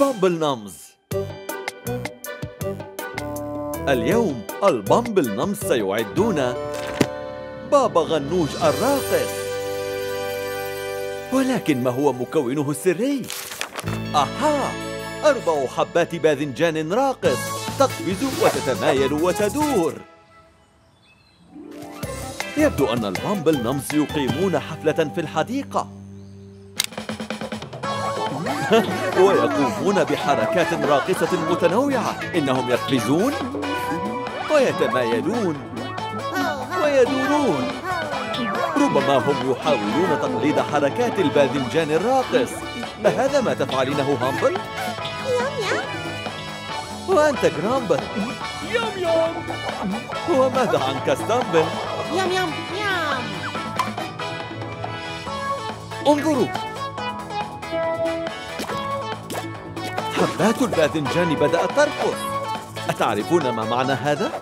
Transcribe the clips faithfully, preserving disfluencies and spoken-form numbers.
البامبل نَمز. اليوم البامبل نَمز سيعدون بابا غنوج الراقص، ولكن ما هو مكونه السري؟ أها، أربع حبات باذنجان راقص تقفز وتتمايل وتدور. يبدو أن البامبل نَمز يقيمون حفلة في الحديقة ويقومون بحركات راقصة متنوعة. إنهم يقفزون ويتمايلون ويدورون، ربما هم يحاولون تقليد حركات الباذنجان الراقص. أهذا ما تفعلينه هامبل؟ يوم يوم. وأنت غرامبل؟ يوم يوم. وماذا عنك ستامبل؟ يوم يوم يوم. انظروا، حبات الباذنجان بدأت ترقص. أتعرفون ما معنى هذا؟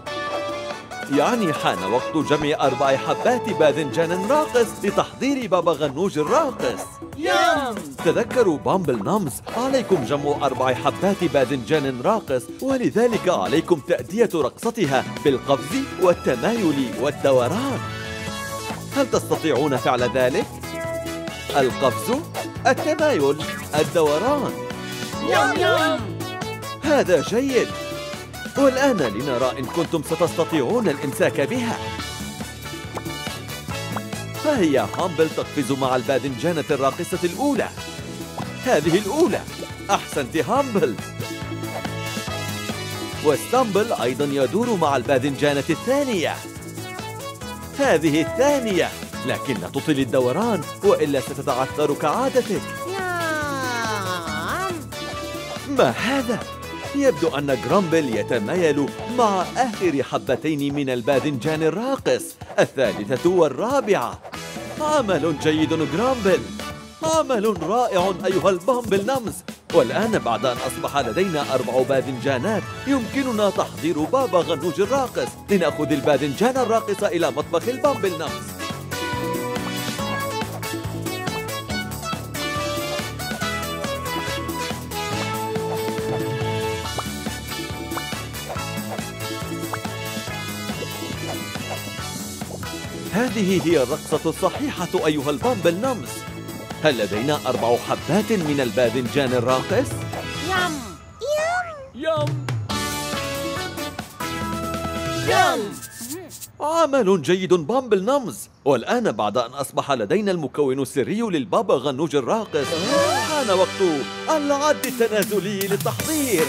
يعني حان وقت جمع أربع حبات باذنجان راقص لتحضير بابا غنوج الراقص. يام! تذكروا بامبل نَمز، عليكم جمع أربع حبات باذنجان راقص، ولذلك عليكم تأدية رقصتها بالقفز والتمايل والدوران. هل تستطيعون فعل ذلك؟ القفز، التمايل، الدوران. يام يام! هذا جيد! والآن لنرى إن كنتم ستستطيعون الإمساك بها. ها هي هامبل تقفز مع الباذنجانة الراقصة الأولى. هذه الأولى، أحسنت هامبل. وستامبل أيضا يدور مع الباذنجانة الثانية. هذه الثانية، لكن لا تطل الدوران وإلا ستتعثر كعادتك. ما هذا؟ يبدو أن غرامبل يتمايل مع آخر حبتين من الباذنجان الراقص، الثالثة والرابعة. عمل جيد غرامبل، عمل رائع أيها البامبل نَمز. والآن بعد أن أصبح لدينا أربع باذنجانات، يمكننا تحضير بابا غنوج الراقص. لنأخذ الباذنجان الراقصة إلى مطبخ البامبل نَمز. هذه هي الرقصة الصحيحة أيها البامبل نَمز. هل لدينا أربع حبات من الباذنجان الراقص؟ يم يم يم يم. عمل جيد بامبل نَمز. والآن بعد أن أصبح لدينا المكون السري للبابا غنوج الراقص، حان وقت العد التنازلي للتحضير.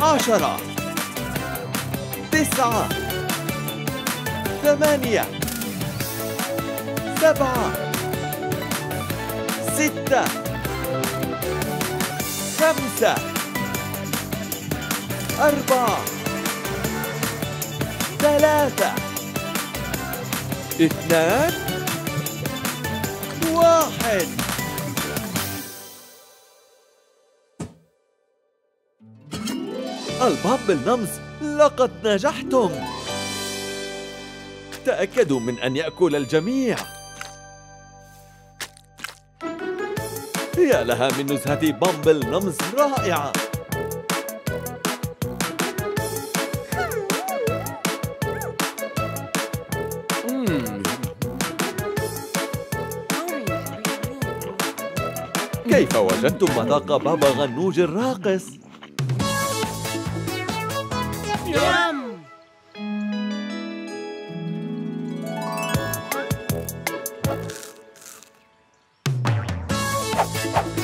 عشرة، تسعة، ثمانية، سبعة، ستة، خمسة، أربعة، ثلاثة، اثنان، واحد. البامبل نَمز، لقد نجحتم. تأكدوا من أن يأكل الجميع. يا لها من نزهة بامبل نَمز رائعة. كيف وجدتم مذاق بابا غنوج الراقص؟ We'll be right back.